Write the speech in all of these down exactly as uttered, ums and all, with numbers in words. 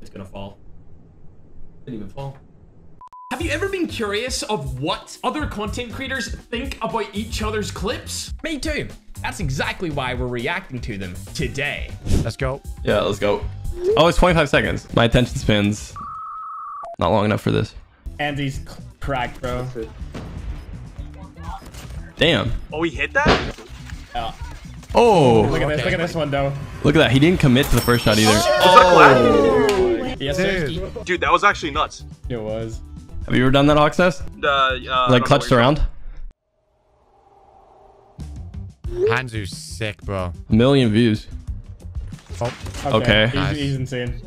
It's gonna fall. Didn't even fall. Have you ever been curious of what other content creators think about each other's clips? Me too. That's exactly why we're reacting to them today. Let's go. Yeah, let's go. Oh, it's twenty-five seconds. My attention span's not long enough for this. Andy's cracked, bro. Damn. Oh, he hit that? Yeah. Oh. Look at this. Look at this one, though. Look at that. He didn't commit to the first shot either. Oh. Oh. Yes, dude. Dude, that was actually nuts. It was. Have you ever done that, Hawks Nest? Uh, uh, like clutched around? Hanzu's sick, bro. A million views. Oh. Okay. okay. He's, nice. He's insane.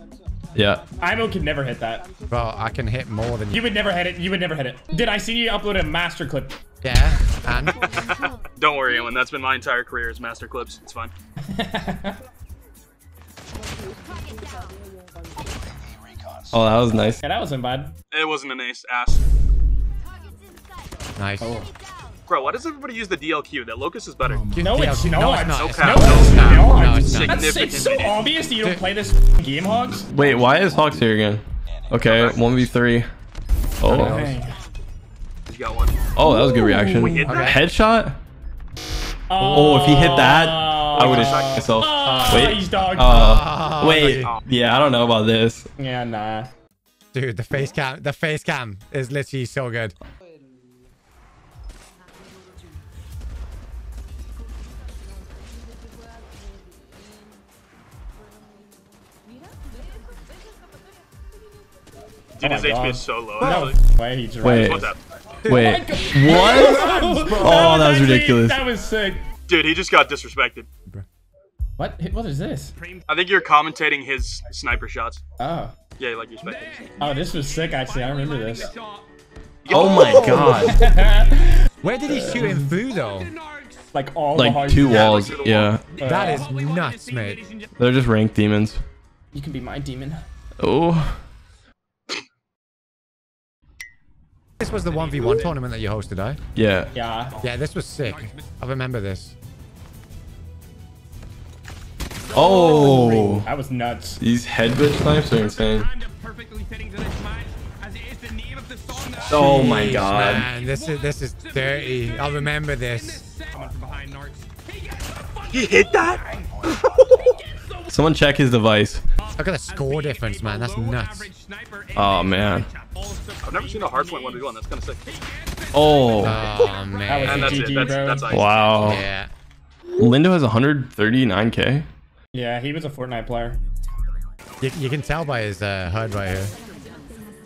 Yeah. Imo could never hit that. Bro, I can hit more than you. You would never hit it. You would never hit it. Did I see you upload a master clip? Yeah. And don't worry, Owen. That's been my entire career is master clips. It's fine. Oh, that was nice. Yeah, that wasn't bad. It wasn't an ace. Ass. Nice. Oh. Bro, why does everybody use the D L Q? That Locus is better. No, it's not. No, it's not. No, it's not. It's so obvious that you don't play this game, Hawks. Wait, why is Hawks here again? Okay, one v three. Oh. You got one. Oh, that was a good reaction. Headshot? Oh, if he hit that. I would have shot myself. Uh, wait. He's dogged. Uh, wait. Yeah, I don't know about this. Yeah, nah. Dude, the face cam, the face cam is literally so good. Dude, his H P is so low. No way, he's right. Wait. Wait. What? Oh, that was ridiculous. That was sick. Dude, he just got disrespected. What? What is this? I think you're commentating his sniper shots. Oh. Yeah, like you expected. Oh, this was sick, actually. I remember this. Oh my god. Where did he shoot him through, though? Like all the Like two walls, yeah. That is nuts, mate. They're just ranked demons. You can be my demon. Oh. This was the one v one tournament that you hosted, eh? Yeah. Yeah. Yeah, this was sick. I remember this. Oh! That was nuts. These headbutt snipes are insane. Oh my god. Man, this is this is dirty. I remember this. He hit that? Someone check his device. Look at the score difference, man. That's nuts. Oh man. I've never seen a hard point one v one. That's kind of sick. Oh, oh man. And that's it. That's, that's ice. Wow. Yeah. Lindo has one thirty-nine K. Yeah, he was a Fortnite player. You, you can tell by his uh, H U D right here.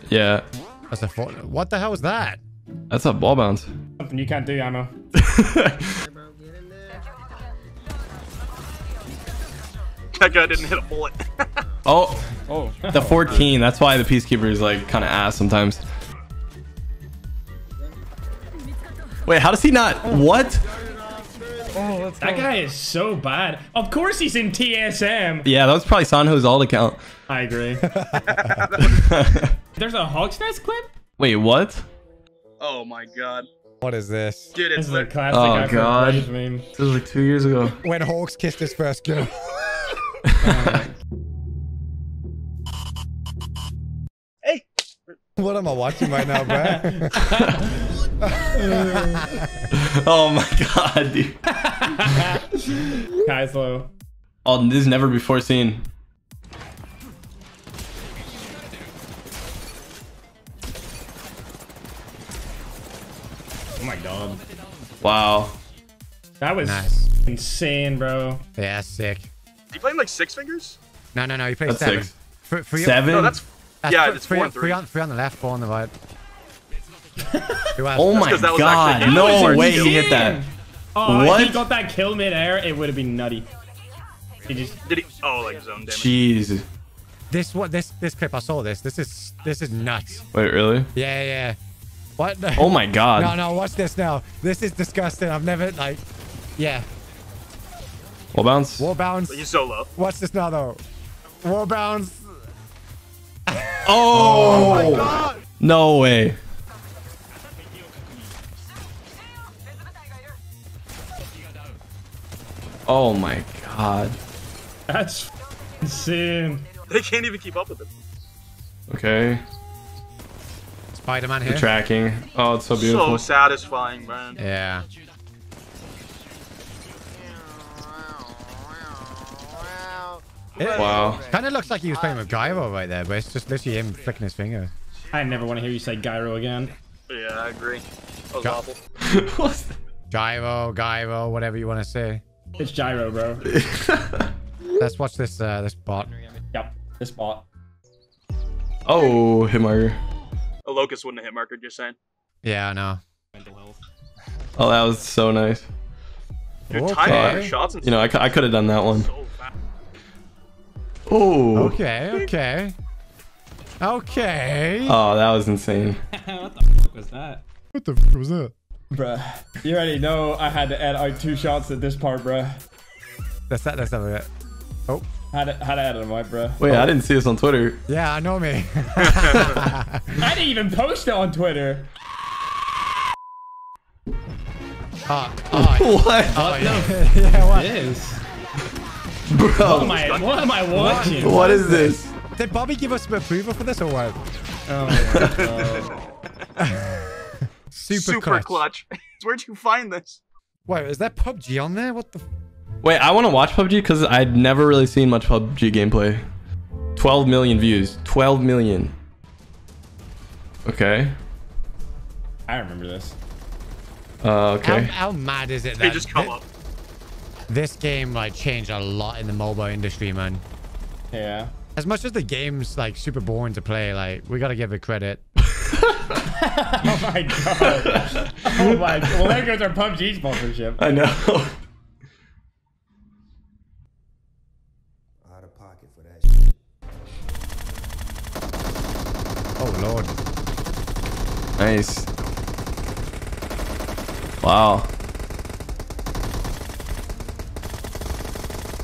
Yeah. That's a Fortnite. What the hell is that? That's a ball bounce. Something you can't do, Yano. That guy didn't hit a bullet. Oh, oh, the fourteen. That's why the peacekeeper is like kind of ass sometimes. Wait, how does he not? What? Oh, let's that go. Guy is so bad. Of course he's in T S M. Yeah, that was probably Sanho's alt account. I agree. There's a Hawks Nest clip? Wait, what? Oh my god. What is this? Dude, it's this is a classic. Oh god. Meme. This was like two years ago. When Hawks kissed his first girl. Hey, what am I watching right now, bro? Oh my god, dude. Kai's low. Oh, this is never before seen. Oh my god. Wow. That was nice. Insane, bro. Yeah, sick. You playing like six fingers? No, no, no. You play seven. Six. Three, three seven. No, that's, that's yeah. Three, it's four and three. Three on, three on the left, four on the right. Oh my god! That no way he hit that. Oh, what? If he got that kill mid-air, it would have been nutty. He just did he? Oh, like zone damage. Jeez. This what? This this clip I saw. This this is this is nuts. Wait, really? Yeah, yeah. What? No. Oh my god. No, no. Watch this now. This is disgusting. I've never like. Yeah. Wall bounce. Wall bounce. You're so low. Watch this now, though. Wall bounce. Oh, oh my god. No way. Oh my god. That's insane. They can't even keep up with it. Okay. Spider-Man here. The tracking. Oh, it's so beautiful. So satisfying, man. Yeah. It wow. Kind of looks like he was playing with gyro right there, but it's just literally him flicking his finger. I never want to hear you say gyro again. Yeah, I agree. That was Gy awful. What's that? Gyro, gyro, whatever you want to say. It's gyro, bro. Let's watch this uh, this bot. Yep, this bot. Oh, hit marker. A Locus wouldn't have hit marker, just saying. Yeah, I know. Mental health. Oh, that was so nice. Dude, okay. Timing, shots and you know, I, I could have done that one. So oh. Okay, okay. Okay. Oh, that was insane. What the fuck was that? What the fuck was that? Bruh, you already know I had to add like two shots at this part, bruh. That's that, that's that. Oh. How to, how to add them, right, bruh? Wait, oh. I didn't see this on Twitter. Yeah, I know me. I didn't even post it on Twitter. Uh, oh, what? Oh, yeah. Yeah, what? It is. Bro. What am I, what am I watching? What, what is this? Did Bobby give us a approval for this or what? Oh my God. Super, Super clutch. clutch. Where'd you find this? Wait, is that P U B G on there? What the? Wait, I want to watch P U B G because I'd never really seen much P U B G gameplay. twelve million views. twelve million. Okay. I remember this. Uh, okay. How, how mad is it that? They just come up. This game like changed a lot in the mobile industry, man. Yeah. As much as the game's like super boring to play, like we gotta give it credit. Oh my God. Oh my. Well, there goes our P U B G sponsorship. I know. Out of pocket for that shit. Oh Lord. Nice. Wow.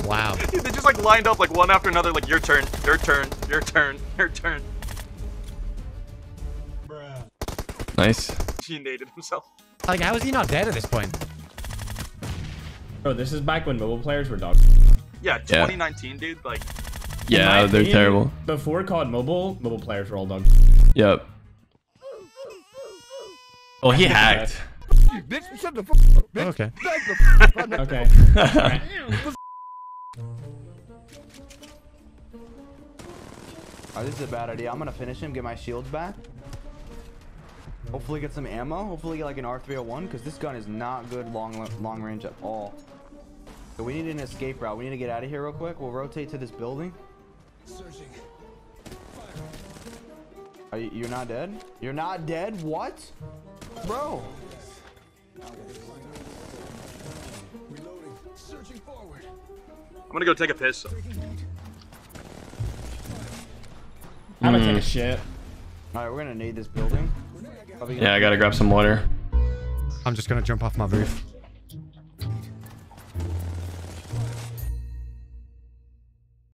Wow. They just like lined up like one after another, like your turn, your turn, your turn, your turn. Bruh. Nice. He naded himself. Like, how is he not dead at this point? Bro, this is back when mobile players were dogs. Yeah, twenty nineteen, yeah. Dude. Like, yeah, they're opinion, terrible. Before C O D Mobile, mobile players were all dogs. Yep. Oh, he hacked. Bitch, shut the fuck up. Bitch. Okay. Okay. Right. Oh, this is a bad idea. I'm gonna finish him, get my shields back. Hopefully get some ammo. Hopefully get like an R three oh one, because this gun is not good long long range at all. So we need an escape route. We need to get out of here real quick. We'll rotate to this building. Are you, you're not dead? You're not dead? What? Bro. I'm gonna go take a piss. I'm gonna take a shit. Alright, we're gonna need this building. Yeah, I gotta grab some water. I'm just gonna jump off my roof.